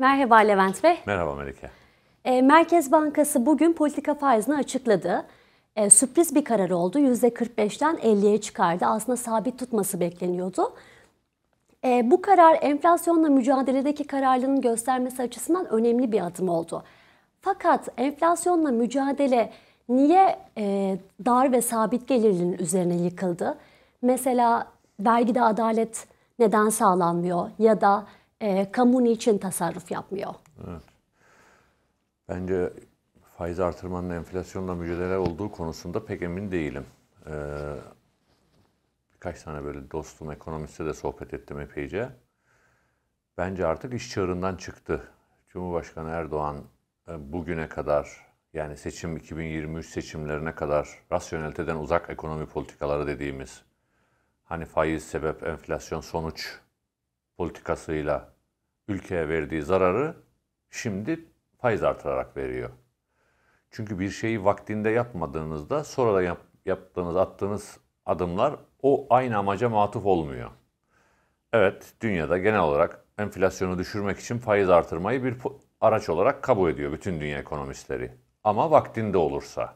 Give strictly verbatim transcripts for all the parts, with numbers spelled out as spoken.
Merhaba Levent Bey. Merhaba Melike. E, Merkez Bankası bugün politika faizini açıkladı. E, sürpriz bir karar oldu. yüzde kırk beşten elliye çıkardı. Aslında sabit tutması bekleniyordu. E, bu karar enflasyonla mücadeledeki kararlılığını göstermesi açısından önemli bir adım oldu. Fakat enflasyonla mücadele niye e, dar ve sabit gelirlinin üzerine yıkıldı? Mesela vergide adalet neden sağlanmıyor ya da e, kamu niçin tasarruf yapmıyor? Evet. Bence faiz artırmanın enflasyonla mücadele olduğu konusunda pek emin değilim. Ee, birkaç tane böyle dostum ekonomiste de sohbet ettim epeyce. Bence artık iş çığırından çıktı. Cumhurbaşkanı Erdoğan bugüne kadar, yani seçim iki bin yirmi üç seçimlerine kadar rasyoneliteden uzak ekonomi politikaları dediğimiz, hani faiz sebep, enflasyon sonuç politikasıyla ülkeye verdiği zararı şimdi faiz artırarak veriyor. Çünkü bir şeyi vaktinde yapmadığınızda sonradan yap, yaptığınız, attığınız adımlar o aynı amaca matuf olmuyor. Evet, dünyada genel olarak enflasyonu düşürmek için faiz artırmayı bir araç olarak kabul ediyor bütün dünya ekonomistleri. Ama vaktinde olursa,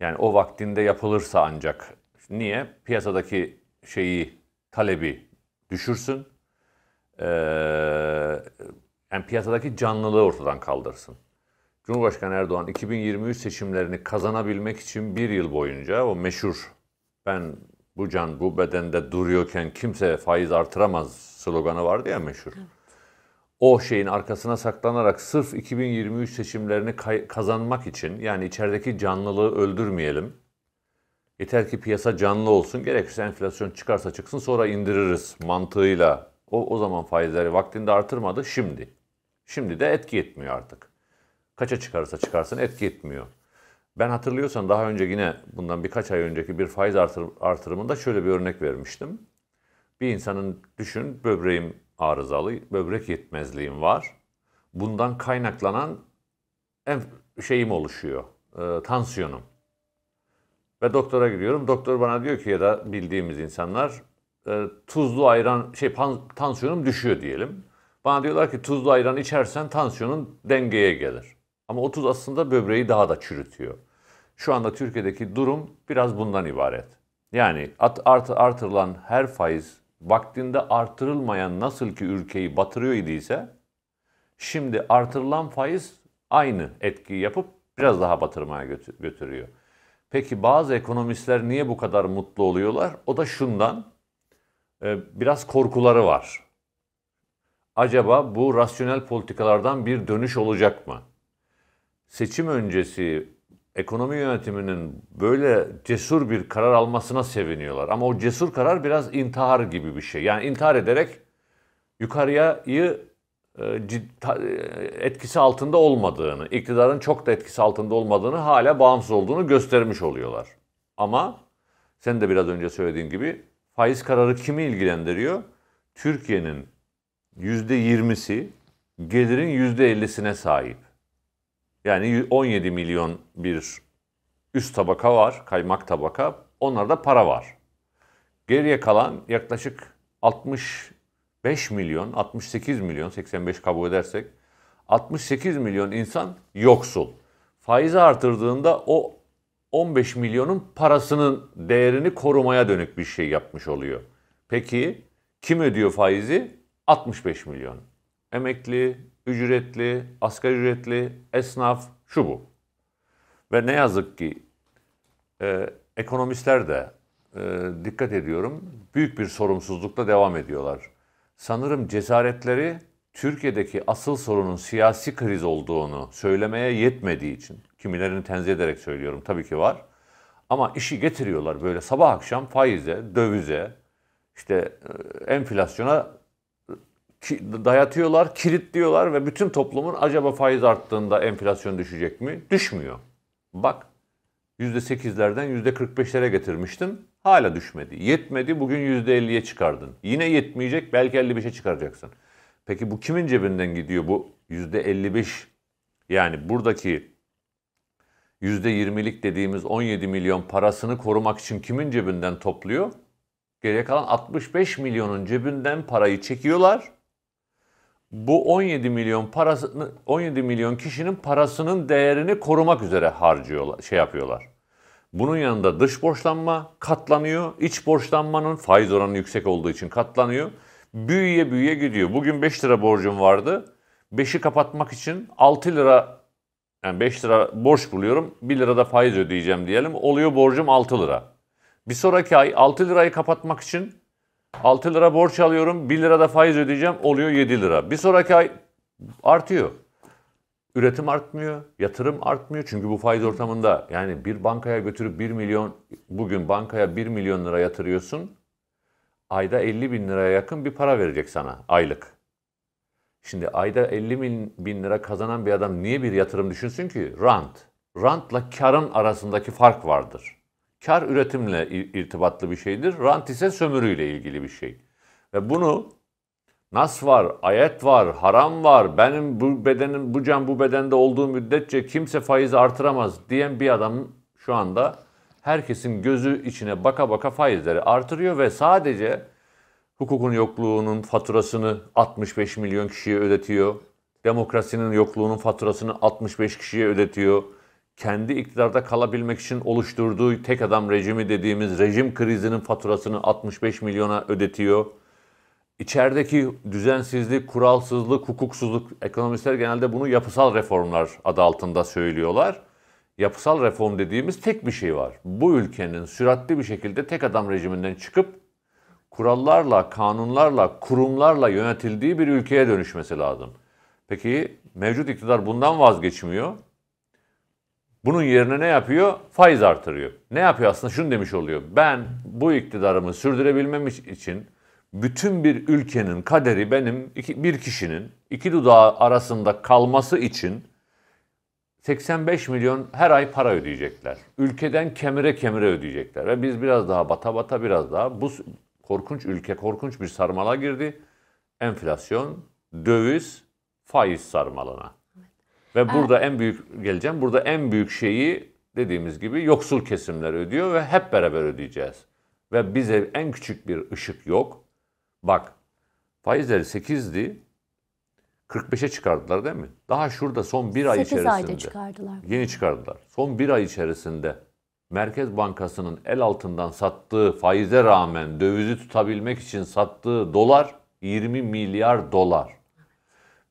yani o vaktinde yapılırsa ancak, niye? Piyasadaki şeyi, talebi düşürsün, ee, yani piyasadaki canlılığı ortadan kaldırsın. Cumhurbaşkanı Erdoğan iki bin yirmi üç seçimlerini kazanabilmek için bir yıl boyunca o meşhur "ben bu can bu bedende duruyorken kimse faiz artıramaz" sloganı vardı ya, meşhur. Evet. O şeyin arkasına saklanarak sırf iki bin yirmi üç seçimlerini kazanmak için, yani içerideki canlılığı öldürmeyelim, yeter ki piyasa canlı olsun, gerekirse enflasyon çıkarsa çıksın sonra indiririz mantığıyla o o zaman faizleri vaktinde artırmadı, şimdi. Şimdi de etki etmiyor artık. Kaça çıkarsa çıkarsın etki etmiyor. Ben hatırlıyorsan daha önce, yine bundan birkaç ay önceki bir faiz artır, artırımında şöyle bir örnek vermiştim. Bir insanın, düşün, böbreğim arızalı, böbrek yetmezliğim var. Bundan kaynaklanan şeyim oluşuyor, e, tansiyonum. Ve doktora gidiyorum. Doktor bana diyor ki, ya da bildiğimiz insanlar, e, tuzlu ayran, şey pan, tansiyonum düşüyor diyelim. Bana diyorlar ki tuzlu ayran içersen tansiyonun dengeye gelir. Ama o tuz aslında böbreği daha da çürütüyor. Şu anda Türkiye'deki durum biraz bundan ibaret. Yani at, art, artırılan her faiz vaktinde artırılmayan nasıl ki ülkeyi batırıyor idiyse, şimdi artırılan faiz aynı etkiyi yapıp biraz daha batırmaya götürüyor. Peki bazı ekonomistler niye bu kadar mutlu oluyorlar? O da şundan, biraz korkuları var. Acaba bu rasyonel politikalardan bir dönüş olacak mı? Seçim öncesi ekonomi yönetiminin böyle cesur bir karar almasına seviniyorlar. Ama o cesur karar biraz intihar gibi bir şey. Yani intihar ederek yukarıyı etkisi altında olmadığını, iktidarın çok da etkisi altında olmadığını, hala bağımsız olduğunu göstermiş oluyorlar. Ama sen de biraz önce söylediğin gibi faiz kararı kimi ilgilendiriyor? Türkiye'nin yüzde yirmisi gelirin yüzde ellisine sahip. Yani on yedi milyon bir üst tabaka var, kaymak tabaka. Onlarda para var. Geriye kalan yaklaşık altmış beş milyon, altmış sekiz milyon, seksen beş kabul edersek, altmış sekiz milyon insan yoksul. Faizi artırdığında o on beş milyonun parasının değerini korumaya dönük bir şey yapmış oluyor. Peki kim ödüyor faizi? altmış beş milyon. Emekli, ücretli, asgari ücretli, esnaf, şu bu. Ve ne yazık ki e, ekonomistler de e, dikkat ediyorum, büyük bir sorumsuzlukla devam ediyorlar. Sanırım cesaretleri Türkiye'deki asıl sorunun siyasi kriz olduğunu söylemeye yetmediği için, kimilerini tenzih ederek söylüyorum, tabii ki var, ama işi getiriyorlar böyle sabah akşam faize, dövize, işte enflasyona dayatıyorlar, kilitliyorlar ve bütün toplumun acaba faiz arttığında enflasyon düşecek mi? Düşmüyor. Bak, yüzde sekizlerden yüzde kırk beşlere getirmiştim. Hala düşmedi. Yetmedi, bugün yüzde elliye çıkardın. Yine yetmeyecek, belki elli beşe çıkaracaksın. Peki bu kimin cebinden gidiyor bu yüzde elli beş? Yani buradaki yüzde yirmilik dediğimiz on yedi milyon parasını korumak için kimin cebinden topluyor? Geriye kalan altmış beş milyonun cebinden parayı çekiyorlar. bu on yedi milyon parasını, on yedi milyon kişinin parasının değerini korumak üzere harcıyorlar, şey yapıyorlar. Bunun yanında dış borçlanma katlanıyor, iç borçlanmanın faiz oranı yüksek olduğu için katlanıyor. Büyüye büyüye gidiyor. Bugün beş lira borcum vardı. beşi kapatmak için altı lira, yani beş lira borç buluyorum, bir lira da faiz ödeyeceğim diyelim. Oluyor borcum altı lira. Bir sonraki ay altı lirayı kapatmak için altı lira borç alıyorum, bir lira da faiz ödeyeceğim, oluyor yedi lira. Bir sonraki ay artıyor. Üretim artmıyor, yatırım artmıyor. Çünkü bu faiz ortamında yani bir bankaya götürüp bir milyon, bugün bankaya bir milyon lira yatırıyorsun. Ayda elli bin liraya yakın bir para verecek sana aylık. Şimdi ayda elli bin lira kazanan bir adam niye bir yatırım düşünsün ki? Rant. Rantla karın arasındaki fark vardır. Kar üretimle irtibatlı bir şeydir. Rant ise sömürüyle ilgili bir şey. Ve bunu nas var, ayet var, haram var, benim bu bedenim, bu can bu bedende olduğu müddetçe kimse faizi artıramaz diyen bir adam şu anda herkesin gözü içine baka baka faizleri artırıyor ve sadece hukukun yokluğunun faturasını altmış beş milyon kişiye ödetiyor. Demokrasinin yokluğunun faturasını altmış beş kişiye ödetiyor. Kendi iktidarda kalabilmek için oluşturduğu tek adam rejimi dediğimiz rejim krizinin faturasını altmış beş milyona ödetiyor. İçerideki düzensizlik, kuralsızlık, hukuksuzluk, ekonomistler genelde bunu yapısal reformlar adı altında söylüyorlar. Yapısal reform dediğimiz tek bir şey var. Bu ülkenin süratli bir şekilde tek adam rejiminden çıkıp kurallarla, kanunlarla, kurumlarla yönetildiği bir ülkeye dönüşmesi lazım. Peki mevcut iktidar bundan vazgeçmiyor. Bunun yerine ne yapıyor? Faiz artırıyor. Ne yapıyor aslında? Şunu demiş oluyor. Ben bu iktidarımı sürdürebilmem için bütün bir ülkenin kaderi benim iki, bir kişinin iki dudağı arasında kalması için seksen beş milyon her ay para ödeyecekler. Ülkeden kemire kemire ödeyecekler. Ve biz biraz daha bata bata biraz daha bu korkunç ülke korkunç bir sarmala girdi. Enflasyon, döviz, faiz sarmalına. Ve burada en büyük geleceğim, burada en büyük şeyi dediğimiz gibi yoksul kesimler ödüyor ve hep beraber ödeyeceğiz. Ve bize en küçük bir ışık yok. Bak faizleri sekizdi, kırk beşe çıkardılar değil mi? Daha şurada son bir ay içerisinde. sekiz ayda çıkardılar. Yeni çıkardılar. Son bir ay içerisinde Merkez Bankası'nın el altından sattığı faize rağmen dövizi tutabilmek için sattığı dolar yirmi milyar dolar.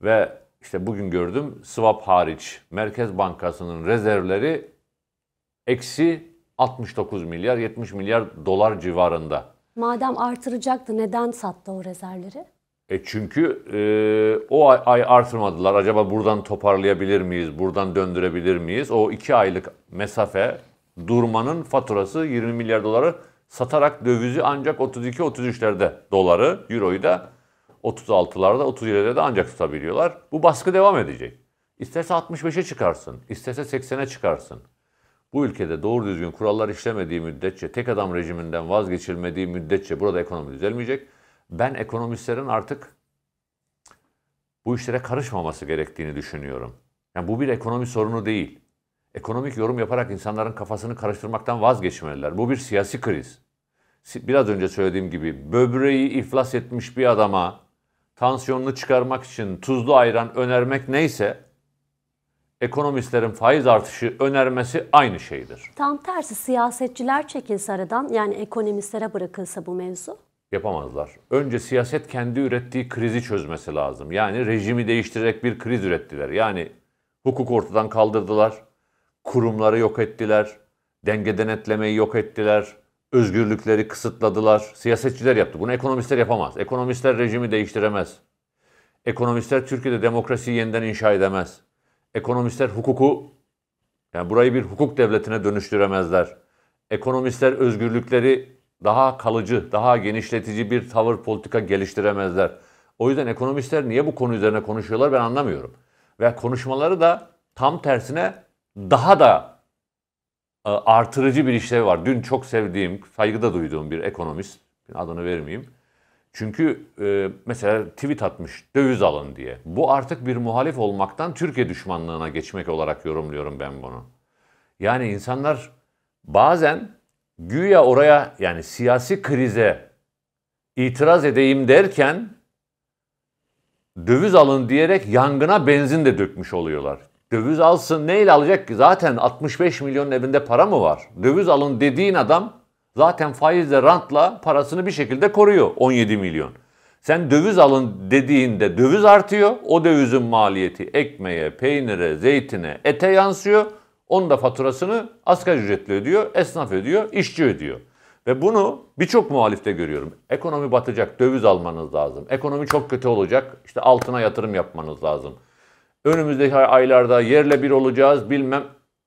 Ve İşte bugün gördüm, swap hariç Merkez Bankası'nın rezervleri eksi altmış dokuz milyar, yetmiş milyar dolar civarında. Madem artıracaktı, neden sattı o rezervleri? E çünkü e, o ay, ay artırmadılar. Acaba buradan toparlayabilir miyiz, buradan döndürebilir miyiz? O iki aylık mesafe durmanın faturası yirmi milyar doları satarak dövizi ancak otuz iki otuz üçlerde doları, euroyu da otuz altılarda, otuz yedilerde ancak tutabiliyorlar. Bu baskı devam edecek. İsterse altmış beşe çıkarsın, isterse seksene çıkarsın. Bu ülkede doğru düzgün kurallar işlemediği müddetçe, tek adam rejiminden vazgeçilmediği müddetçe burada ekonomi düzelmeyecek. Ben ekonomistlerin artık bu işlere karışmaması gerektiğini düşünüyorum. Yani bu bir ekonomi sorunu değil. Ekonomik yorum yaparak insanların kafasını karıştırmaktan vazgeçmeliler. Bu bir siyasi kriz. Biraz önce söylediğim gibi böbreği iflas etmiş bir adama tansiyonunu çıkarmak için tuzlu ayran önermek neyse, ekonomistlerin faiz artışı önermesi aynı şeydir. Tam tersi, siyasetçiler çekilse aradan, yani ekonomistlere bırakılsa bu mevzu. Yapamazlar. Önce siyaset kendi ürettiği krizi çözmesi lazım. Yani rejimi değiştirerek bir kriz ürettiler. Yani hukuk ortadan kaldırdılar, kurumları yok ettiler, denge denetlemeyi yok ettiler. Özgürlükleri kısıtladılar. Siyasetçiler yaptı. Bunu ekonomistler yapamaz. Ekonomistler rejimi değiştiremez. Ekonomistler Türkiye'de demokrasiyi yeniden inşa edemez. Ekonomistler hukuku, yani burayı bir hukuk devletine dönüştüremezler. Ekonomistler özgürlükleri daha kalıcı, daha genişletici bir tavır politika geliştiremezler. O yüzden ekonomistler niye bu konu üzerine konuşuyorlar ben anlamıyorum. Ve konuşmaları da tam tersine daha da artırıcı bir işlevi var. Dün çok sevdiğim, saygıda duyduğum bir ekonomist, adını vermeyeyim. Çünkü e, mesela tweet atmış, döviz alın diye. Bu artık bir muhalif olmaktan Türkiye düşmanlığına geçmek olarak yorumluyorum ben bunu. Yani insanlar bazen güya oraya, yani siyasi krize itiraz edeyim derken döviz alın diyerek yangına benzin de dökmüş oluyorlar. Döviz alsın neyle alacak ki? Zaten altmış beş milyonun evinde para mı var? Döviz alın dediğin adam zaten faizle, rantla parasını bir şekilde koruyor, on yedi milyon. Sen döviz alın dediğinde döviz artıyor. O dövizin maliyeti ekmeğe, peynire, zeytine, ete yansıyor. Onun da faturasını asgari ücretli ödüyor, esnaf ödüyor, işçi ödüyor. Ve bunu birçok muhalifte görüyorum. Ekonomi batacak, döviz almanız lazım. Ekonomi çok kötü olacak, işte altına yatırım yapmanız lazım. Önümüzdeki aylarda yerle bir olacağız, bilmem.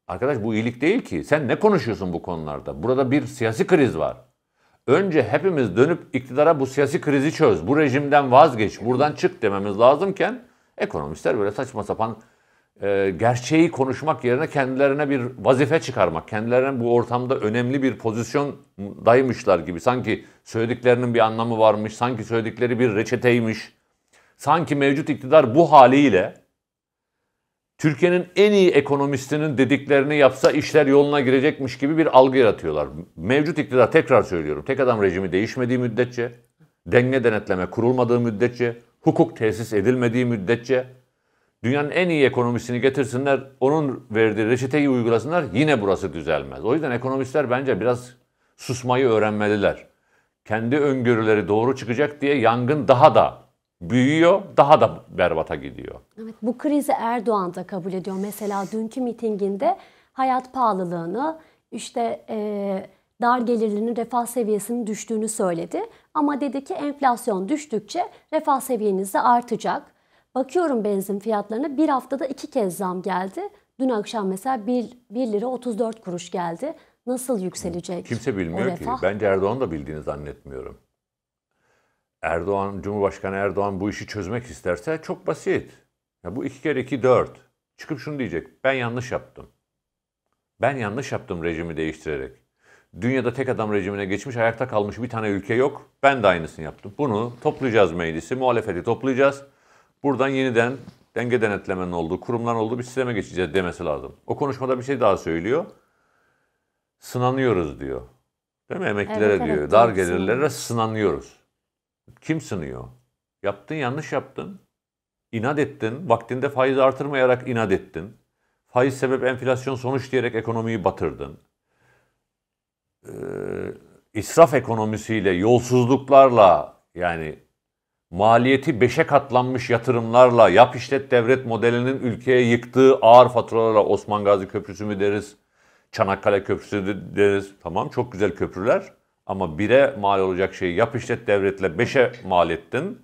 Arkadaş bu iyilik değil ki. Sen ne konuşuyorsun bu konularda? Burada bir siyasi kriz var. Önce hepimiz dönüp iktidara bu siyasi krizi çöz, bu rejimden vazgeç, buradan çık dememiz lazımken ekonomistler böyle saçma sapan e, gerçeği konuşmak yerine kendilerine bir vazife çıkarmak, kendilerine bu ortamda önemli bir pozisyondaymışlar gibi, sanki söylediklerinin bir anlamı varmış, sanki söyledikleri bir reçeteymiş, sanki mevcut iktidar bu haliyle Türkiye'nin en iyi ekonomistinin dediklerini yapsa işler yoluna girecekmiş gibi bir algı yaratıyorlar. Mevcut iktidar, tekrar söylüyorum, tek adam rejimi değişmediği müddetçe, denge denetleme kurulmadığı müddetçe, hukuk tesis edilmediği müddetçe, dünyanın en iyi ekonomistini getirsinler, onun verdiği reçeteyi uygulasınlar, yine burası düzelmez. O yüzden ekonomistler bence biraz susmayı öğrenmeliler. Kendi öngörüleri doğru çıkacak diye yangın daha da büyüyor, daha da berbata gidiyor. Evet, bu krizi Erdoğan da kabul ediyor. Mesela dünkü mitinginde hayat pahalılığını, işte e, dar gelirlinin refah seviyesinin düştüğünü söyledi. Ama dedi ki enflasyon düştükçe refah seviyeniz de artacak. Bakıyorum benzin fiyatlarına, bir haftada iki kez zam geldi. Dün akşam mesela bir lira otuz dört kuruş geldi. Nasıl yükselecek? Kimse bilmiyor ki. Bence Erdoğan da bildiğini zannetmiyorum. Erdoğan, Cumhurbaşkanı Erdoğan bu işi çözmek isterse çok basit. Ya bu iki kere iki dört. Çıkıp şunu diyecek: ben yanlış yaptım. Ben yanlış yaptım rejimi değiştirerek. Dünyada tek adam rejimine geçmiş, ayakta kalmış bir tane ülke yok. Ben de aynısını yaptım. Bunu toplayacağız, meclisi, muhalefeti toplayacağız. Buradan yeniden denge denetlemenin olduğu, kurumların olduğu bir sisteme geçeceğiz demesi lazım. O konuşmada bir şey daha söylüyor. Sınanıyoruz diyor. Değil mi? Emeklilere evet, diyor. Evet, dar gelirlere sınanıyoruz. Kim sınıyor? Yaptın, yanlış yaptın. İnat ettin. Vaktinde faiz artırmayarak inat ettin. Faiz sebep, enflasyon sonuç diyerek ekonomiyi batırdın. Ee, israf ekonomisiyle, yolsuzluklarla, yani maliyeti beşe katlanmış yatırımlarla, yap işlet devret modelinin ülkeye yıktığı ağır faturalarla, Osman Gazi Köprüsü mü deriz, Çanakkale Köprüsü deriz. Tamam, çok güzel köprüler. Ama bire mal olacak şeyi yap işlet devletle beşe mal ettin.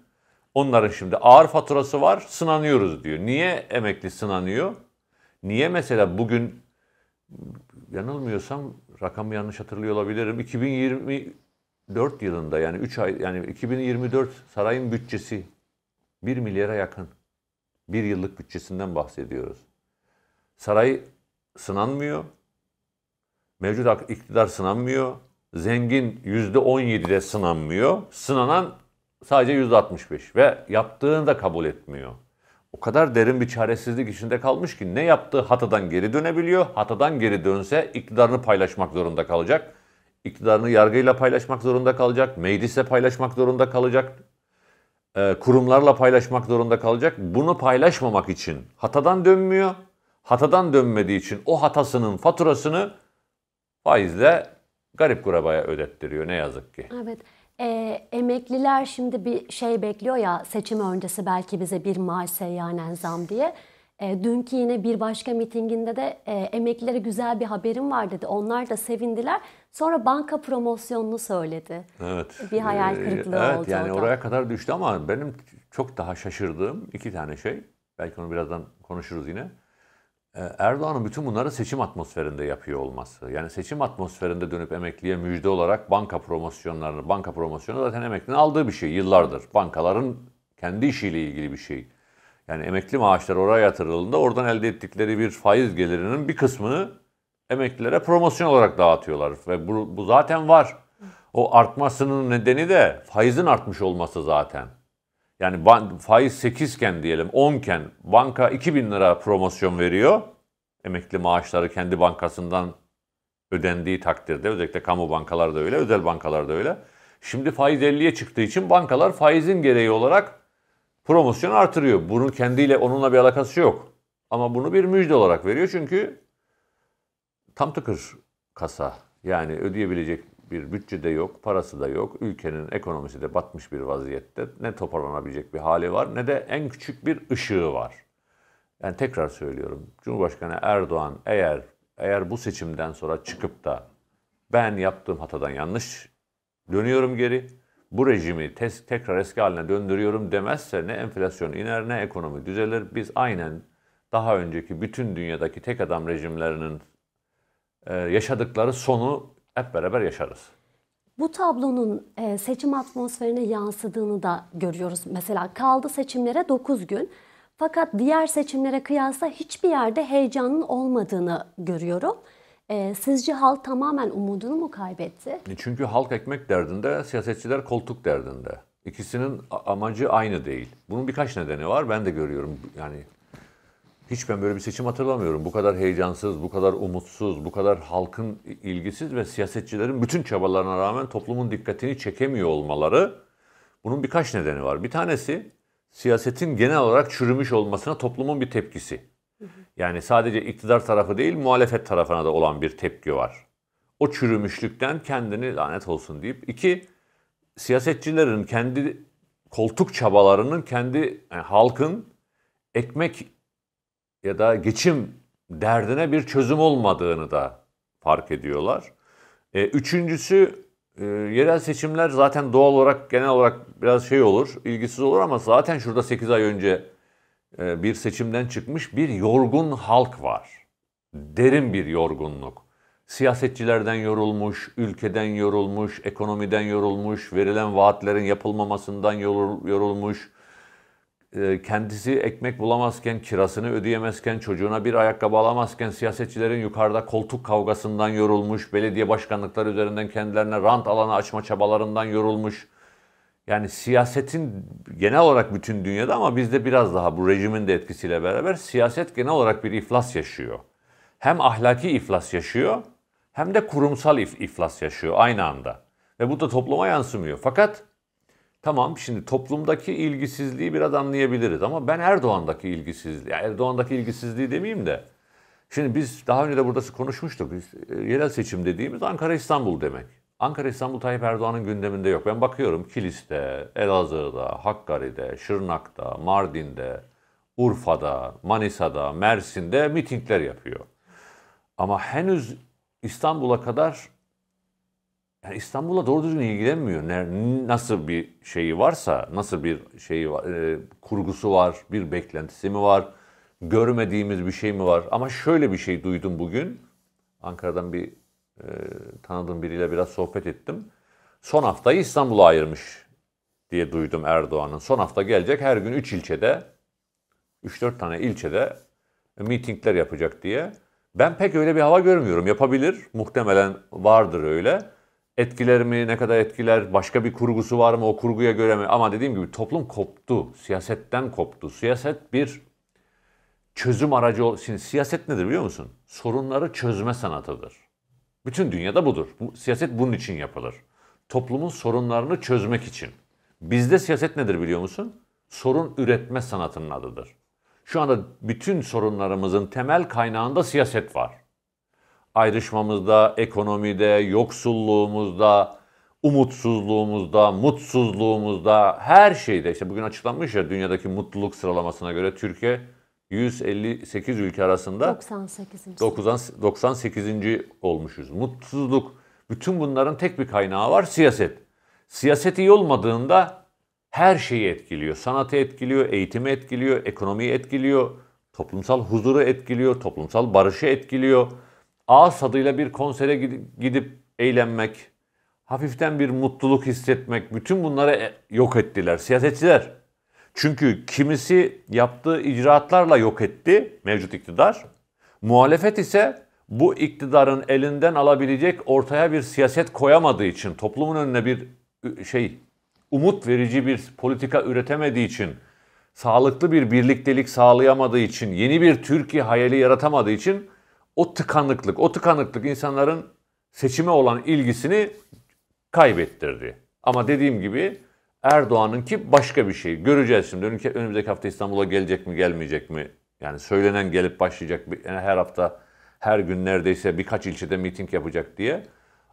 Onların şimdi ağır faturası var, sınanıyoruz diyor. Niye emekli sınanıyor? Niye mesela bugün, yanılmıyorsam, rakamı yanlış hatırlıyor olabilirim, iki bin yirmi dört yılında, yani üç ay, yani iki bin yirmi dört sarayın bütçesi bir milyara yakın. Bir yıllık bütçesinden bahsediyoruz. Saray sınanmıyor. Mevcut iktidar sınanmıyor. Zengin yüzde on yedide sınanmıyor. Sınanan sadece yüzde altmış beş ve yaptığını da kabul etmiyor. O kadar derin bir çaresizlik içinde kalmış ki ne yaptığı hatadan geri dönebiliyor. Hatadan geri dönse iktidarını paylaşmak zorunda kalacak. İktidarını yargıyla paylaşmak zorunda kalacak. Meclisle paylaşmak zorunda kalacak. Kurumlarla paylaşmak zorunda kalacak. Bunu paylaşmamak için hatadan dönmüyor. Hatadan dönmediği için o hatasının faturasını faizle garip kurabaya ödettiriyor ne yazık ki. Evet. Ee, emekliler şimdi bir şey bekliyor ya, seçim öncesi belki bize bir maaş seyyanen zam diye. Ee, dünkü yine bir başka mitinginde de e, emeklilere güzel bir haberim var dedi. Onlar da sevindiler. Sonra banka promosyonunu söyledi. Evet. Bir hayal kırıklığı ee, evet, oldu. Yani oraya kadar düştü ama benim çok daha şaşırdığım iki tane şey. Belki onu birazdan konuşuruz yine. Erdoğan'ın bütün bunları seçim atmosferinde yapıyor olması. Yani seçim atmosferinde dönüp emekliye müjde olarak banka promosyonlarını, banka promosyonu zaten emeklinin aldığı bir şey yıllardır. Bankaların kendi işiyle ilgili bir şey. Yani emekli maaşları oraya yatırıldığında oradan elde ettikleri bir faiz gelirinin bir kısmını emeklilere promosyon olarak dağıtıyorlar. Ve bu, bu zaten var. O artmasının nedeni de faizin artmış olması zaten. Yani faiz sekizken diyelim, onken banka iki bin lira promosyon veriyor. Emekli maaşları kendi bankasından ödendiği takdirde, özellikle kamu bankalarda öyle, özel bankalarda öyle. Şimdi faiz elliye çıktığı için bankalar faizin gereği olarak promosyonu artırıyor. Bunun kendiyle, onunla bir alakası yok. Ama bunu bir müjde olarak veriyor çünkü tam tıkır kasa. Yani ödeyebilecek bir bütçe de yok, parası da yok. Ülkenin ekonomisi de batmış bir vaziyette. Ne toparlanabilecek bir hali var ne de en küçük bir ışığı var. Yani tekrar söylüyorum. Cumhurbaşkanı Erdoğan eğer eğer bu seçimden sonra çıkıp da ben yaptığım hatadan yanlış dönüyorum geri, bu rejimi tes- tekrar eski haline döndürüyorum demezse ne enflasyon iner ne ekonomi düzelir. Biz aynen daha önceki bütün dünyadaki tek adam rejimlerinin e, yaşadıkları sonu hep beraber yaşarız. Bu tablonun e, seçim atmosferine yansıdığını da görüyoruz. Mesela kaldı seçimlere dokuz gün. Fakat diğer seçimlere kıyasla hiçbir yerde heyecanın olmadığını görüyorum. E, sizce halk tamamen umudunu mu kaybetti? Çünkü halk ekmek derdinde, siyasetçiler koltuk derdinde. İkisinin amacı aynı değil. Bunun birkaç nedeni var. Ben de görüyorum. Yani hiç ben böyle bir seçim hatırlamıyorum. Bu kadar heyecansız, bu kadar umutsuz, bu kadar halkın ilgisiz ve siyasetçilerin bütün çabalarına rağmen toplumun dikkatini çekemiyor olmaları. Bunun birkaç nedeni var. Bir tanesi siyasetin genel olarak çürümüş olmasına toplumun bir tepkisi. Yani sadece iktidar tarafı değil, muhalefet tarafına da olan bir tepki var. O çürümüşlükten kendini lanet olsun deyip. İki, siyasetçilerin kendi koltuk çabalarının, kendi yani halkın ekmek ya da geçim derdine bir çözüm olmadığını da fark ediyorlar. E, üçüncüsü, e, yerel seçimler zaten doğal olarak, genel olarak biraz şey olur, ilgisiz olur ama zaten şurada sekiz ay önce e, bir seçimden çıkmış bir yorgun halk var. Derin bir yorgunluk. Siyasetçilerden yorulmuş, ülkeden yorulmuş, ekonomiden yorulmuş, verilen vaatlerin yapılmamasından yorulmuş, kendisi ekmek bulamazken, kirasını ödeyemezken, çocuğuna bir ayakkabı alamazken, siyasetçilerin yukarıda koltuk kavgasından yorulmuş, belediye başkanlıkları üzerinden kendilerine rant alanı açma çabalarından yorulmuş. Yani siyasetin genel olarak bütün dünyada ama bizde biraz daha bu rejimin de etkisiyle beraber siyaset genel olarak bir iflas yaşıyor. Hem ahlaki iflas yaşıyor hem de kurumsal iflas yaşıyor aynı anda. Ve bu da topluma yansımıyor. Fakat tamam, şimdi toplumdaki ilgisizliği biraz anlayabiliriz ama ben Erdoğan'daki ilgisizliği, Erdoğan'daki ilgisizliği demeyeyim de. Şimdi biz daha önce de burada konuşmuştuk. Biz, yerel seçim dediğimiz Ankara-İstanbul demek. Ankara-İstanbul Tayyip Erdoğan'ın gündeminde yok. Ben bakıyorum Kilis'te, Elazığ'da, Hakkari'de, Şırnak'ta, Mardin'de, Urfa'da, Manisa'da, Mersin'de mitingler yapıyor. Ama henüz İstanbul'a kadar... Yani İstanbul'a doğru düzgün ilgilenmiyor. Nasıl bir şeyi varsa, nasıl bir şeyi var, e, kurgusu var, bir beklentisi mi var, görmediğimiz bir şey mi var? Ama şöyle bir şey duydum bugün. Ankara'dan bir e, tanıdığım biriyle biraz sohbet ettim. Son haftayı İstanbul'a ayırmış diye duydum Erdoğan'ın. Son hafta gelecek, her gün üç ilçede, üç dört tane ilçede mitingler yapacak diye. Ben pek öyle bir hava görmüyorum. Yapabilir, muhtemelen vardır öyle. Etkiler mi? Ne kadar etkiler? Başka bir kurgusu var mı? O kurguya göre mi? Ama dediğim gibi toplum koptu. Siyasetten koptu. Siyaset bir çözüm aracı. Şimdi siyaset nedir biliyor musun? Sorunları çözme sanatıdır. Bütün dünyada budur. Bu, siyaset bunun için yapılır. Toplumun sorunlarını çözmek için. Bizde siyaset nedir biliyor musun? Sorun üretme sanatının adıdır. Şu anda bütün sorunlarımızın temel kaynağında siyaset var. Ayrışmamızda, ekonomide, yoksulluğumuzda, umutsuzluğumuzda, mutsuzluğumuzda, her şeyde. İşte bugün açıklanmış ya, dünyadaki mutluluk sıralamasına göre Türkiye yüz elli sekiz ülke arasında doksan sekiz. doksan, doksan sekizinci olmuşuz. Mutsuzluk, bütün bunların tek bir kaynağı var, siyaset. Siyaset iyi olmadığında her şeyi etkiliyor. Sanatı etkiliyor, eğitimi etkiliyor, ekonomiyi etkiliyor, toplumsal huzuru etkiliyor, toplumsal barışı etkiliyor. Ağız tadıyla bir konsere gidip, gidip eğlenmek, hafiften bir mutluluk hissetmek, bütün bunları yok ettiler siyasetçiler. Çünkü kimisi yaptığı icraatlarla yok etti mevcut iktidar. Muhalefet ise bu iktidarın elinden alabilecek ortaya bir siyaset koyamadığı için, toplumun önüne bir şey, umut verici bir politika üretemediği için, sağlıklı bir birliktelik sağlayamadığı için, yeni bir Türkiye hayali yaratamadığı için O tıkanıklık, o tıkanıklık insanların seçime olan ilgisini kaybettirdi. Ama dediğim gibi Erdoğan'ınki başka bir şey. Göreceğiz şimdi. Önümüzdeki hafta İstanbul'a gelecek mi, gelmeyecek mi? Yani söylenen gelip başlayacak. Yani her hafta, her gün neredeyse birkaç ilçede miting yapacak diye.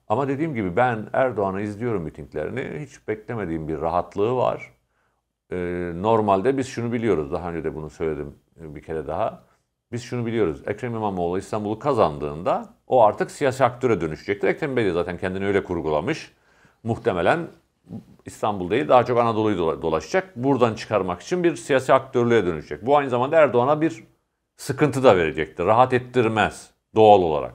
Ama dediğim gibi ben Erdoğan'ı izliyorum mitinglerini. Hiç beklemediğim bir rahatlığı var. Ee, normalde biz şunu biliyoruz. Daha önce de bunu söyledim bir kere daha. Biz şunu biliyoruz. Ekrem İmamoğlu İstanbul'u kazandığında o artık siyasi aktöre dönüşecektir. Ekrem Bey de zaten kendini öyle kurgulamış. Muhtemelen İstanbul değil, daha çok Anadolu'yu dolaşacak. Buradan çıkarmak için bir siyasi aktörlüğe dönüşecek. Bu aynı zamanda Erdoğan'a bir sıkıntı da verecektir. Rahat ettirmez doğal olarak.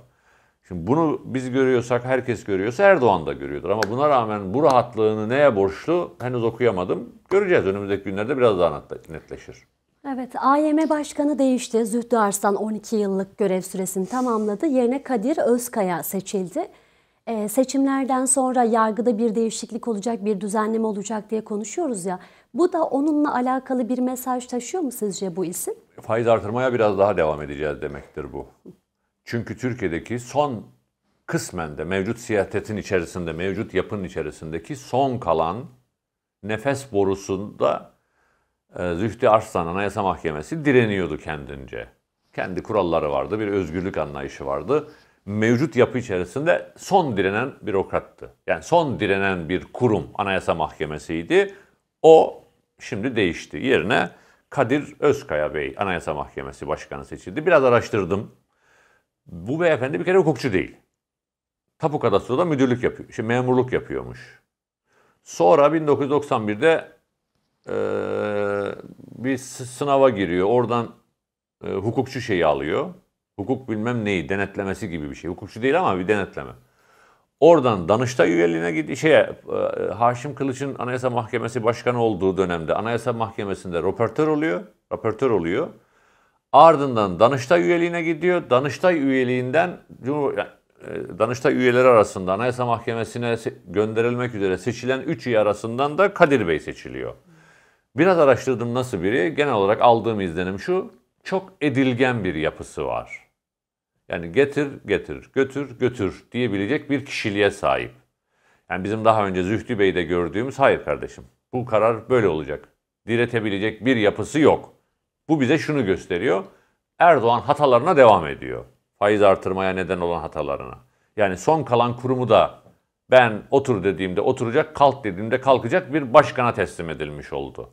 Şimdi bunu biz görüyorsak, herkes görüyorsa Erdoğan da görüyordur. Ama buna rağmen bu rahatlığını neye borçlu henüz okuyamadım. Göreceğiz, önümüzdeki günlerde biraz daha netleşir. Evet, A Y M Başkanı değişti. Zühtü Arslan on iki yıllık görev süresini tamamladı. Yerine Kadir Özkaya seçildi. Ee, seçimlerden sonra yargıda bir değişiklik olacak, bir düzenleme olacak diye konuşuyoruz ya. Bu da onunla alakalı bir mesaj taşıyor mu sizce bu isim? Faiz artırmaya biraz daha devam edeceğiz demektir bu. Çünkü Türkiye'deki son kısmen de mevcut siyasetin içerisinde, mevcut yapının içerisindeki son kalan nefes borusunda e, Zühtü Arslan Anayasa Mahkemesi direniyordu kendince. Kendi kuralları vardı, bir özgürlük anlayışı vardı. Mevcut yapı içerisinde son direnen bürokrattı. Yani son direnen bir kurum Anayasa Mahkemesi'ydi. O şimdi değişti. Yerine Kadir Özkaya Bey Anayasa Mahkemesi Başkanı seçildi. Biraz araştırdım. Bu beyefendi bir kere hukukçu değil. Tapu Kadastro'da müdürlük yapıyor. Şimdi memurluk yapıyormuş. Sonra bin dokuz yüz doksan birde e, bir sınava giriyor. Oradan e, hukukçu şeyi alıyor. Hukuk bilmem neyi denetlemesi gibi bir şey. Hukukçu değil ama bir denetleme. Oradan Danıştay üyeliğine gidiyor. Şeye, Haşim Kılıç'ın Anayasa Mahkemesi Başkanı olduğu dönemde Anayasa Mahkemesi'nde raportör oluyor. Raportör oluyor. Ardından Danıştay üyeliğine gidiyor. Danıştay üyeliğinden Danıştay üyeleri arasında Anayasa Mahkemesi'ne gönderilmek üzere seçilen üç üye arasından da Kadir Bey seçiliyor. Biraz araştırdım nasıl biri. Genel olarak aldığım izlenim şu. Çok edilgen bir yapısı var. Yani getir, getir, götür, götür diyebilecek bir kişiliğe sahip. Yani bizim daha önce Zühtü Bey'de gördüğümüz, hayır kardeşim bu karar böyle olacak, diretebilecek bir yapısı yok. Bu bize şunu gösteriyor. Erdoğan hatalarına devam ediyor. Faiz artırmaya neden olan hatalarına. Yani son kalan kurumu da ben otur dediğimde oturacak, kalk dediğimde kalkacak bir başkana teslim edilmiş oldu.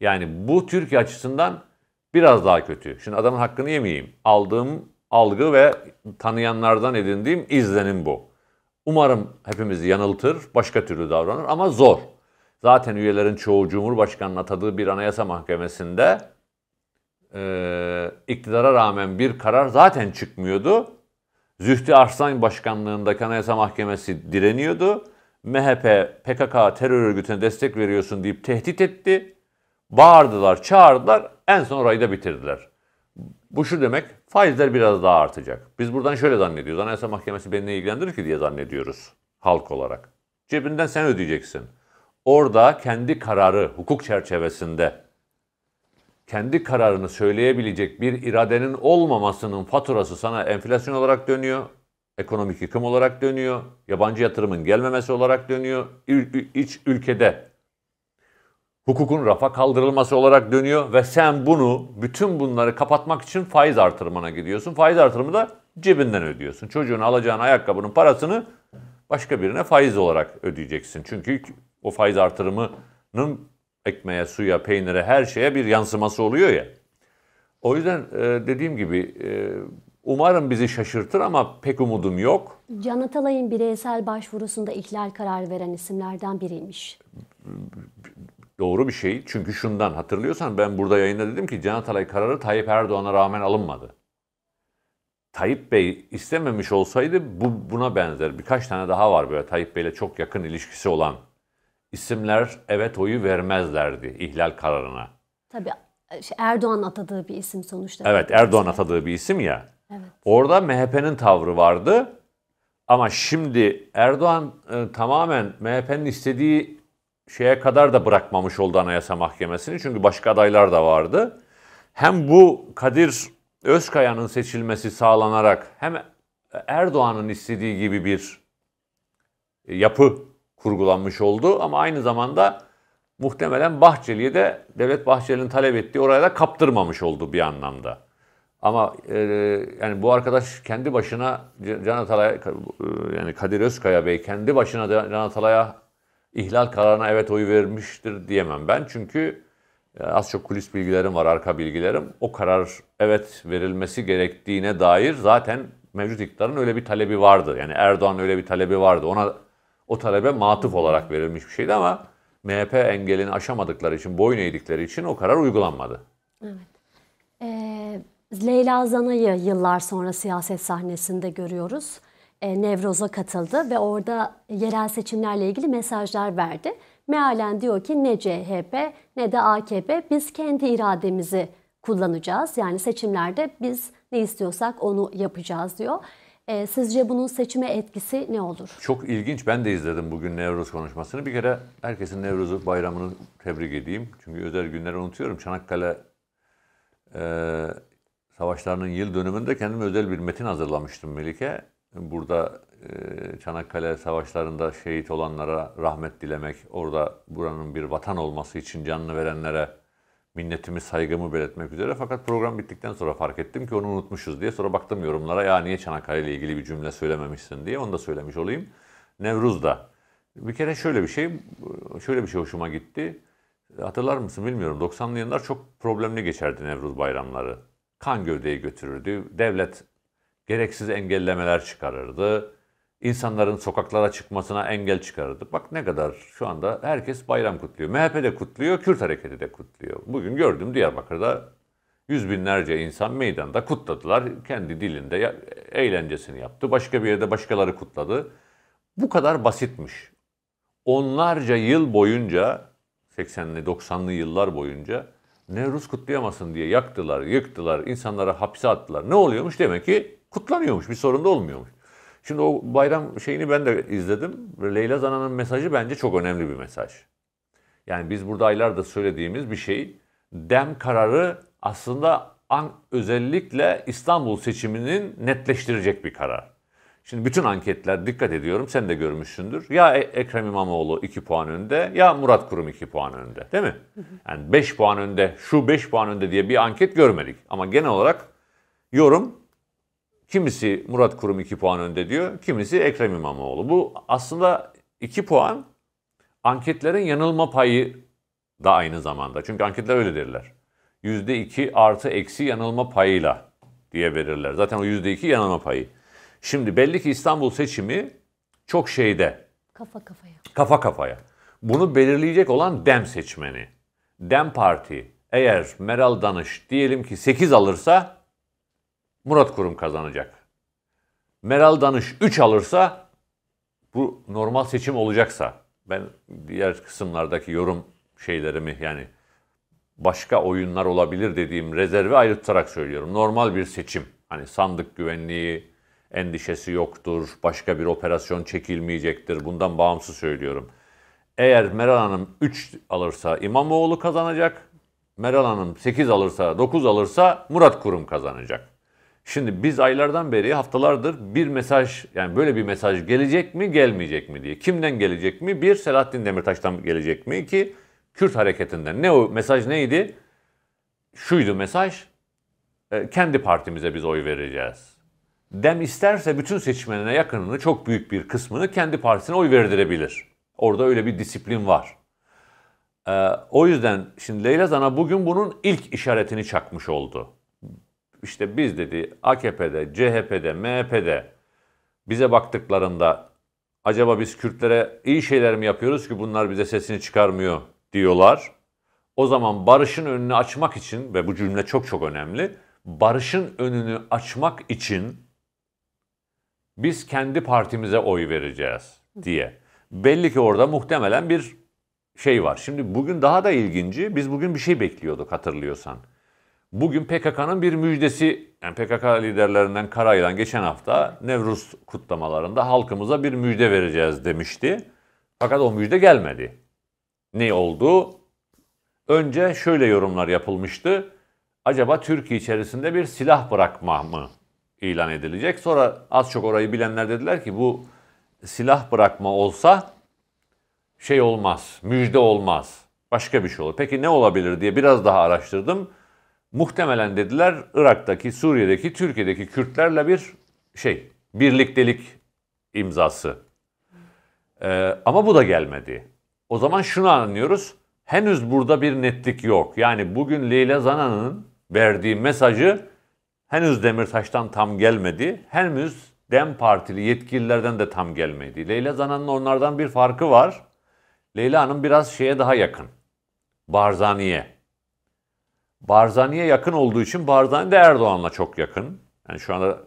Yani bu Türkiye açısından biraz daha kötü. Şimdi adamın hakkını yemeyeyim. Aldığım algı ve tanıyanlardan edindiğim izlenim bu. Umarım hepimizi yanıltır, başka türlü davranır ama zor. Zaten üyelerin çoğu Cumhurbaşkanı'nın atadığı bir anayasa mahkemesinde e, iktidara rağmen bir karar zaten çıkmıyordu. Zühtü Arslan Başkanlığındaki Anayasa Mahkemesi direniyordu. M H P P K K terör örgütüne destek veriyorsun deyip tehdit etti. Bağırdılar, çağırdılar. En son orayı da bitirdiler. Bu şu demek, faizler biraz daha artacak. Biz buradan şöyle zannediyoruz. Anayasa Mahkemesi beni ne ilgilendirir ki diye zannediyoruz halk olarak. Cebinden sen ödeyeceksin. Orada kendi kararı, hukuk çerçevesinde kendi kararını söyleyebilecek bir iradenin olmamasının faturası sana enflasyon olarak dönüyor. Ekonomik yıkım olarak dönüyor. Yabancı yatırımın gelmemesi olarak dönüyor. İç ülkede hukukun rafa kaldırılması olarak dönüyor ve sen bunu, bütün bunları kapatmak için faiz artırımına gidiyorsun. Faiz artırımı da cebinden ödüyorsun. Çocuğun alacağın ayakkabının parasını başka birine faiz olarak ödeyeceksin. Çünkü o faiz artırımının ekmeğe, suya, peynire, her şeye bir yansıması oluyor ya. O yüzden dediğim gibi umarım bizi şaşırtır ama pek umudum yok. Can Atalay'ın bireysel başvurusunda ihlal kararı veren isimlerden biriymiş. Doğru bir şey. Çünkü şundan hatırlıyorsan ben burada yayında dedim ki Can Atalay kararı Tayyip Erdoğan'a rağmen alınmadı. Tayyip Bey istememiş olsaydı bu, buna benzer birkaç tane daha var böyle Tayyip Bey'le çok yakın ilişkisi olan isimler evet oyu vermezlerdi ihlal kararına. Tabii Erdoğan atadığı bir isim sonuçta. Evet Erdoğan atadığı bir isim ya. Evet. Orada M H P'nin tavrı vardı ama şimdi Erdoğan e, tamamen M H P'nin istediği şeye kadar da bırakmamış oldu Anayasa Mahkemesi'ni. Çünkü başka adaylar da vardı. Hem bu Kadir Özkaya'nın seçilmesi sağlanarak hem Erdoğan'ın istediği gibi bir yapı kurgulanmış oldu. Ama aynı zamanda muhtemelen Bahçeli'ye de Devlet Bahçeli'nin talep ettiği oraya da kaptırmamış oldu bir anlamda. Ama e, yani bu arkadaş kendi başına Can Atalay, yani Kadir Özkaya Bey kendi başına Can Atalay'a ihlal kararına evet oyu vermiştir diyemem ben. Çünkü az çok kulis bilgilerim var, arka bilgilerim. O karar evet verilmesi gerektiğine dair zaten mevcut iktidarın öyle bir talebi vardı. Yani Erdoğan'ın öyle bir talebi vardı. Ona o talebe matıf olarak verilmiş bir şeydi ama M H P engelini aşamadıkları için, boyun eğdikleri için o karar uygulanmadı. Evet. Ee, Leyla Zana'yı yıllar sonra siyaset sahnesinde görüyoruz. Ee, Nevruz'a katıldı ve orada yerel seçimlerle ilgili mesajlar verdi. Mealen diyor ki ne C H P ne de A K P biz kendi irademizi kullanacağız. Yani seçimlerde biz ne istiyorsak onu yapacağız diyor. Ee, sizce bunun seçime etkisi ne olur? Çok ilginç. Ben de izledim bugün Nevruz konuşmasını. Bir kere herkesin Nevruz'u, bayramını tebrik edeyim. Çünkü özel günleri unutuyorum. Çanakkale e, savaşlarının yıl dönümünde kendime özel bir metin hazırlamıştım Melike. Burada e, Çanakkale savaşlarında şehit olanlara rahmet dilemek, orada buranın bir vatan olması için canını verenlere minnetimi, saygımı belirtmek üzere. Fakat program bittikten sonra fark ettim ki onu unutmuşuz diye. Sonra baktım yorumlara, ya niye Çanakkale ile ilgili bir cümle söylememişsin diye. Onu da söylemiş olayım. Nevruz'da bir kere şöyle bir şey, şöyle bir şey hoşuma gitti. Hatırlar mısın bilmiyorum. doksanlı yıllar çok problemli geçerdi Nevruz bayramları. Kan gövdeyi götürürdü. Devlet gereksiz engellemeler çıkarırdı. İnsanların sokaklara çıkmasına engel çıkarırdı. Bak ne kadar şu anda herkes bayram kutluyor. M H P de kutluyor, Kürt hareketi de kutluyor. Bugün gördüm Diyarbakır'da yüz binlerce insan meydanda kutladılar. Kendi dilinde eğlencesini yaptı. Başka bir yerde başkaları kutladı. Bu kadar basitmiş. Onlarca yıl boyunca, seksenli doksanlı yıllar boyunca Nevruz kutlayamasın diye yaktılar, yıktılar, insanlara hapse attılar. Ne oluyormuş? Demek ki kutlanıyormuş, bir sorun da olmuyormuş. Şimdi o bayram şeyini ben de izledim. Leyla Zana'nın mesajı bence çok önemli bir mesaj. Yani biz burada aylardır söylediğimiz bir şey. DEM kararı aslında an, özellikle İstanbul seçiminin netleştirecek bir karar. Şimdi bütün anketler, dikkat ediyorum, sen de görmüşsündür. Ya Ekrem İmamoğlu iki puan önde, ya Murat Kurum iki puan önde, değil mi? Yani beş puan önde, şu beş puan önde diye bir anket görmedik. Ama genel olarak yorum... Kimisi Murat Kurum iki puan önde diyor, kimisi Ekrem İmamoğlu. Bu aslında iki puan anketlerin yanılma payı da aynı zamanda. Çünkü anketler öyle derler. yüzde iki artı eksi yanılma payıyla diye verirler. Zaten o yüzde iki yanılma payı. Şimdi belli ki İstanbul seçimi çok şeyde. Kafa kafaya. Kafa kafaya. Bunu belirleyecek olan DEM seçmeni. DEM Parti eğer Meral Danış diyelim ki sekiz alırsa... Murat Kurum kazanacak. Meral Danış üç alırsa, bu normal seçim olacaksa, ben diğer kısımlardaki yorum şeylerimi, yani başka oyunlar olabilir dediğim rezervi ayrı tutarak söylüyorum. Normal bir seçim. Hani sandık güvenliği endişesi yoktur, başka bir operasyon çekilmeyecektir. Bundan bağımsız söylüyorum. Eğer Meral Hanım üç alırsa İmamoğlu kazanacak. Meral Hanım sekiz alırsa, dokuz alırsa Murat Kurum kazanacak. Şimdi biz aylardan beri, haftalardır bir mesaj, yani böyle bir mesaj gelecek mi gelmeyecek mi diye. Kimden gelecek mi? Bir, Selahattin Demirtaş'tan gelecek mi? İki, Kürt hareketinden. Ne o mesaj neydi? Şuydu mesaj, e, kendi partimize biz oy vereceğiz. DEM isterse bütün seçmenine yakınını, çok büyük bir kısmını kendi partisine oy verdirebilir. Orada öyle bir disiplin var. E, o yüzden şimdi Leyla Zana bugün bunun ilk işaretini çakmış oldu. İşte biz dedi A K P'de, C H P'de, M H P'de bize baktıklarında acaba biz Kürtlere iyi şeyler mi yapıyoruz ki bunlar bize sesini çıkarmıyor diyorlar. O zaman barışın önünü açmak için, ve bu cümle çok çok önemli, barışın önünü açmak için biz kendi partimize oy vereceğiz diye. Belli ki orada muhtemelen bir şey var. Şimdi bugün daha da ilginci, biz bugün bir şey bekliyorduk hatırlıyorsan. Bugün P K K'nın bir müjdesi, yani P K K liderlerinden Karaylan geçen hafta Nevruz kutlamalarında halkımıza bir müjde vereceğiz demişti. Fakat o müjde gelmedi. Ne oldu? Önce şöyle yorumlar yapılmıştı. Acaba Türkiye içerisinde bir silah bırakma mı ilan edilecek? Sonra az çok orayı bilenler dediler ki bu silah bırakma olsa şey olmaz, müjde olmaz. başka bir şey olur. Peki ne olabilir diye biraz daha araştırdım. Muhtemelen dediler Irak'taki, Suriye'deki, Türkiye'deki Kürtlerle bir şey, birliktelik imzası. Ee, ama bu da gelmedi. O zaman şunu anlıyoruz. Henüz burada bir netlik yok. Yani bugün Leyla Zana'nın verdiği mesajı henüz Demirtaş'tan tam gelmedi. Henüz DEM Partili yetkililerden de tam gelmedi. Leyla Zana'nın onlardan bir farkı var. Leyla Hanım biraz şeye daha yakın. Barzani'ye. Barzani'ye yakın olduğu için Barzani de Erdoğan'la çok yakın. Yani şu anda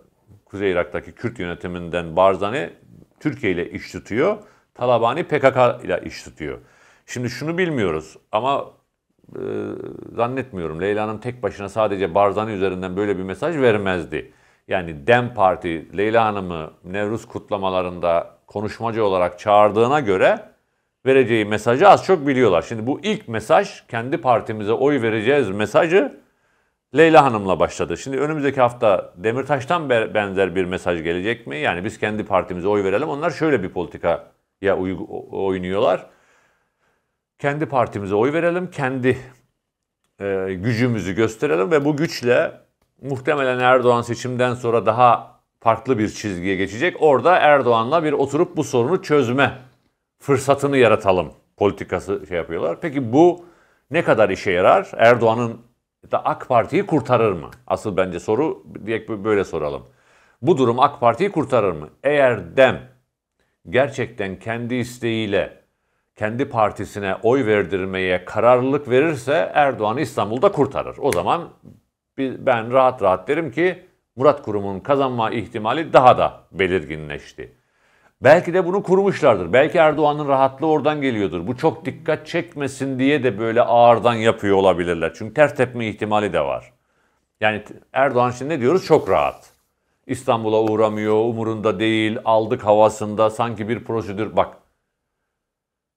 Kuzey Irak'taki Kürt yönetiminden Barzani Türkiye ile iş tutuyor. Talabani P K K ile iş tutuyor. Şimdi şunu bilmiyoruz ama e, zannetmiyorum Leyla Hanım tek başına sadece Barzani üzerinden böyle bir mesaj vermezdi. Yani DEM Parti Leyla Hanım'ı Nevruz kutlamalarında konuşmacı olarak çağırdığına göre vereceği mesajı az çok biliyorlar. Şimdi bu ilk mesaj, kendi partimize oy vereceğiz mesajı Leyla Hanım'la başladı. Şimdi önümüzdeki hafta Demirtaş'tan benzer bir mesaj gelecek mi? Yani biz kendi partimize oy verelim. Onlar şöyle bir politikaya oynuyorlar. Kendi partimize oy verelim, kendi e, gücümüzü gösterelim ve bu güçle muhtemelen Erdoğan seçimden sonra daha farklı bir çizgiye geçecek. Orada Erdoğan'la bir oturup bu sorunu çözme fırsatını yaratalım politikası şey yapıyorlar. Peki bu ne kadar işe yarar? Erdoğan'ın da AK Parti'yi kurtarır mı? Asıl bence soru diye böyle soralım. Bu durum AK Parti'yi kurtarır mı? Eğer DEM gerçekten kendi isteğiyle kendi partisine oy verdirmeye kararlılık verirse Erdoğan'ı İstanbul'da kurtarır. O zaman ben rahat rahat derim ki Murat Kurum'un kazanma ihtimali daha da belirginleşti. Belki de bunu kurmuşlardır. Belki Erdoğan'ın rahatlığı oradan geliyordur. Bu çok dikkat çekmesin diye de böyle ağırdan yapıyor olabilirler. Çünkü ters tepme ihtimali de var. Yani Erdoğan şimdi ne diyoruz? Çok rahat. İstanbul'a uğramıyor, umurunda değil, aldık havasında, sanki bir prosedür. Bak,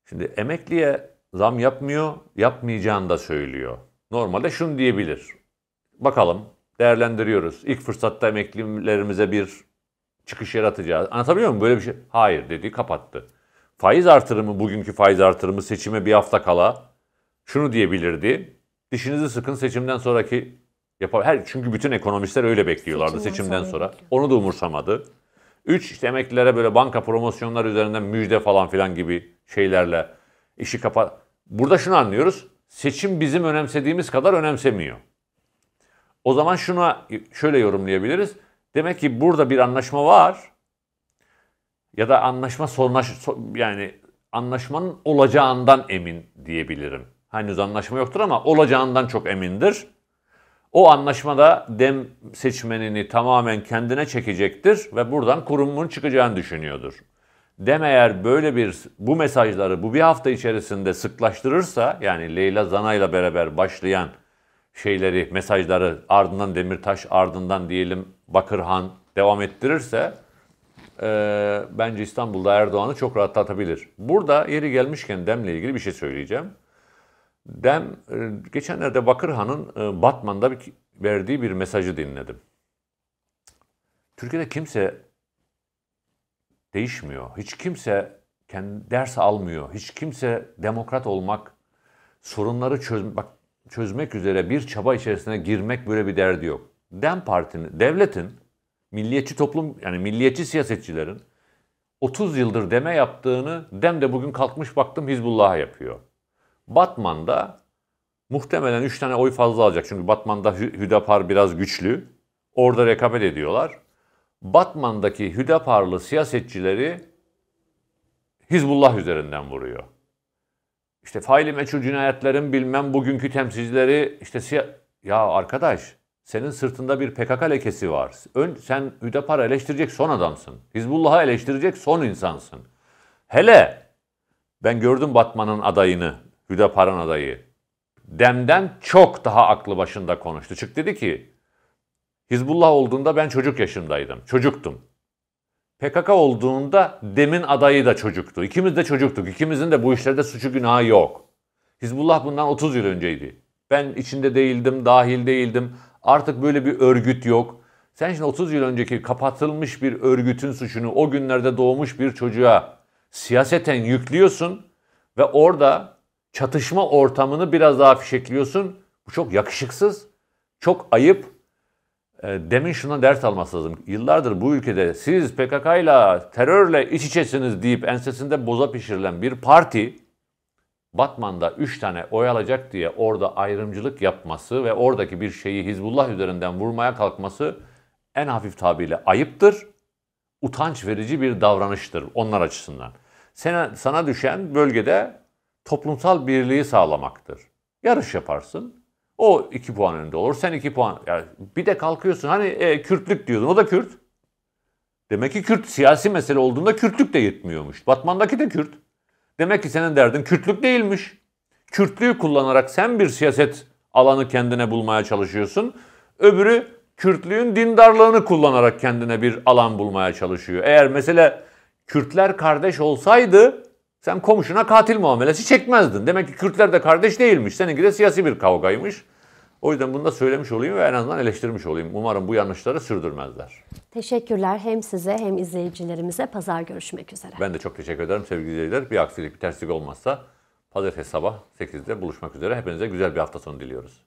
şimdi emekliye zam yapmıyor, yapmayacağını da söylüyor. Normalde şunu diyebilir. Bakalım, değerlendiriyoruz. İlk fırsatta emeklilerimize bir çıkış yaratacağız. Anlatabiliyor muyum? Böyle bir şey. Hayır dedi, kapattı. Faiz artırımı, bugünkü faiz artırımı seçime bir hafta kala şunu diyebilirdi. Dişinizi sıkın, seçimden sonraki yapar. Çünkü bütün ekonomistler öyle bekliyorlardı seçimden, seçimden sonra. Bekliyor. Onu da umursamadı. Üç, işte emeklilere böyle banka promosyonları üzerinden müjde falan filan gibi şeylerle işi kapat. Burada şunu anlıyoruz. Seçim bizim önemsediğimiz kadar önemsemiyor. O zaman şuna şöyle yorumlayabiliriz. Demek ki burada bir anlaşma var ya da anlaşma sonlaş, yani anlaşmanın olacağından emin diyebilirim. Henüz anlaşma yoktur ama olacağından çok emindir. O anlaşmada DEM seçmenini tamamen kendine çekecektir ve buradan kurumun çıkacağını düşünüyordur. DEM eğer böyle bir, bu mesajları bu bir hafta içerisinde sıklaştırırsa, yani Leyla Zana ile beraber başlayan şeyleri, mesajları ardından Demirtaş, ardından diyelim Bakırhan devam ettirirse e, bence İstanbul'da Erdoğan'ı çok rahatlatabilir. Burada yeri gelmişken DEM'le ilgili bir şey söyleyeceğim. DEM, geçenlerde Bakırhan'ın Batman'da verdiği bir mesajı dinledim. Türkiye'de kimse değişmiyor. Hiç kimse kendi ders almıyor. Hiç kimse demokrat olmak, sorunları çöz, bak, çözmek üzere bir çaba içerisine girmek böyle bir derdi yok. DEM Parti'nin, devletin, milliyetçi toplum, yani milliyetçi siyasetçilerin otuz yıldır DEM'e yaptığını DEM de bugün kalkmış baktım Hizbullah'a yapıyor. Batman'da muhtemelen üç tane oy fazla alacak. Çünkü Batman'da Hüdapar biraz güçlü. Orada rekabet ediyorlar. Batman'daki Hüdaparlı siyasetçileri Hizbullah üzerinden vuruyor. İşte faili meçhul cinayetlerin bilmem bugünkü temsilcileri işte ya arkadaş, senin sırtında bir P K K lekesi var. Ön, sen Hüdapar'ı eleştirecek son adamsın. Hizbullah'ı eleştirecek son insansın. Hele ben gördüm Batman'ın adayını. Hüdapar'ın adayı DEM'den çok daha aklı başında konuştu. Çık dedi ki Hizbullah olduğunda ben çocuk yaşındaydım. Çocuktum. P K K olduğunda DEM'in adayı da çocuktu. İkimiz de çocuktuk. İkimizin de bu işlerde suçu günahı yok. Hizbullah bundan otuz yıl önceydi. Ben içinde değildim, dahil değildim. Artık böyle bir örgüt yok. Sen şimdi otuz yıl önceki kapatılmış bir örgütün suçunu o günlerde doğmuş bir çocuğa siyaseten yüklüyorsun ve orada çatışma ortamını biraz daha fişekliyorsun. Bu çok yakışıksız, çok ayıp. Demin şuna ders alması lazım. Yıllardır bu ülkede siz P K K'yla, terörle iç içesiniz deyip ensesinde boza pişirilen bir parti, Batman'da üç tane oy alacak diye orada ayrımcılık yapması ve oradaki bir şeyi Hizbullah üzerinden vurmaya kalkması en hafif tabiriyle ayıptır. Utanç verici bir davranıştır onlar açısından. Sana, sana düşen bölgede toplumsal birliği sağlamaktır. Yarış yaparsın. O iki puan önde olur. Sen iki puan. Yani bir de kalkıyorsun. Hani e, Kürtlük diyordun. O da Kürt. Demek ki Kürt siyasi mesele olduğunda Kürtlük de yetmiyormuş. Batman'daki de Kürt. Demek ki senin derdin Kürtlük değilmiş. Kürtlüğü kullanarak sen bir siyaset alanı kendine bulmaya çalışıyorsun. Öbürü Kürtlüğün dindarlığını kullanarak kendine bir alan bulmaya çalışıyor. Eğer mesele Kürtler kardeş olsaydı sen komşuna katil muamelesi çekmezdin. Demek ki Kürtler de kardeş değilmiş. Seninki de siyasi bir kavgaymış. O yüzden bunu da söylemiş olayım ve en azından eleştirmiş olayım. Umarım bu yanlışları sürdürmezler. Teşekkürler hem size hem izleyicilerimize. Pazar görüşmek üzere. Ben de çok teşekkür ederim sevgili izleyiciler. Bir aksilik, bir terslik olmazsa pazartesi sabah sekizde buluşmak üzere. Hepinize güzel bir hafta sonu diliyoruz.